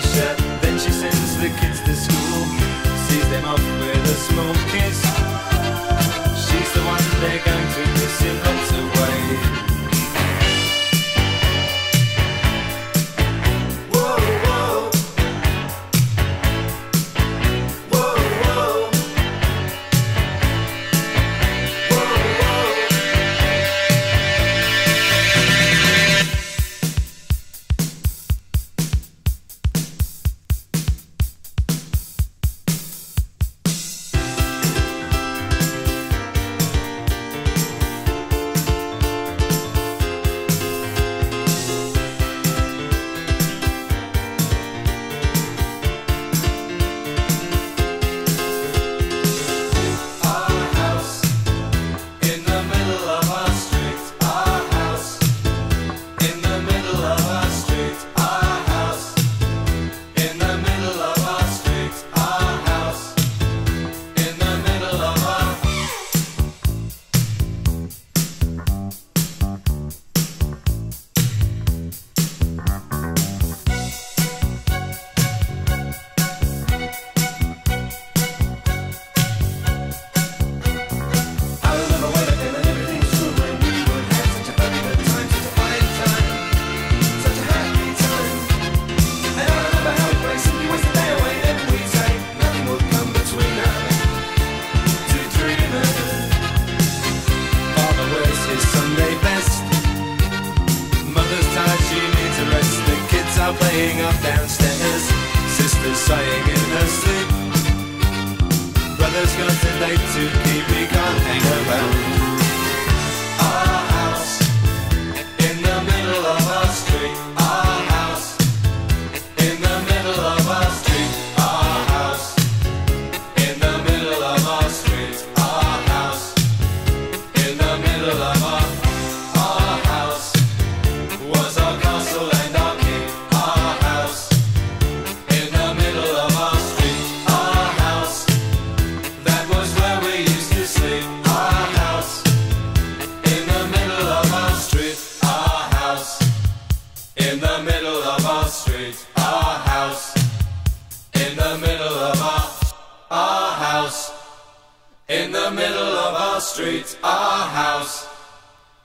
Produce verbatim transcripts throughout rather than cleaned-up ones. t-shirt. Then she sends the kids to school, sees them off with a small kiss. She's the one they're going to miss in lots of ways. Whoa, whoa. Whoa, whoa. Playing up downstairs, sister's sighing in her sleep. Brother's got a date to keep, he can't hang around. Our house, in the middle of our street. Our house, in the middle of our street. Our house, in the middle of our street. Our house, in the middle of our street. Our house was our castle and our king. In the middle of our street, our house. In the middle of our, our house. In the middle of our street, our house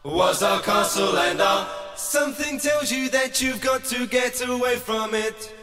was our castle and our. Something tells you that you've got to get away from it.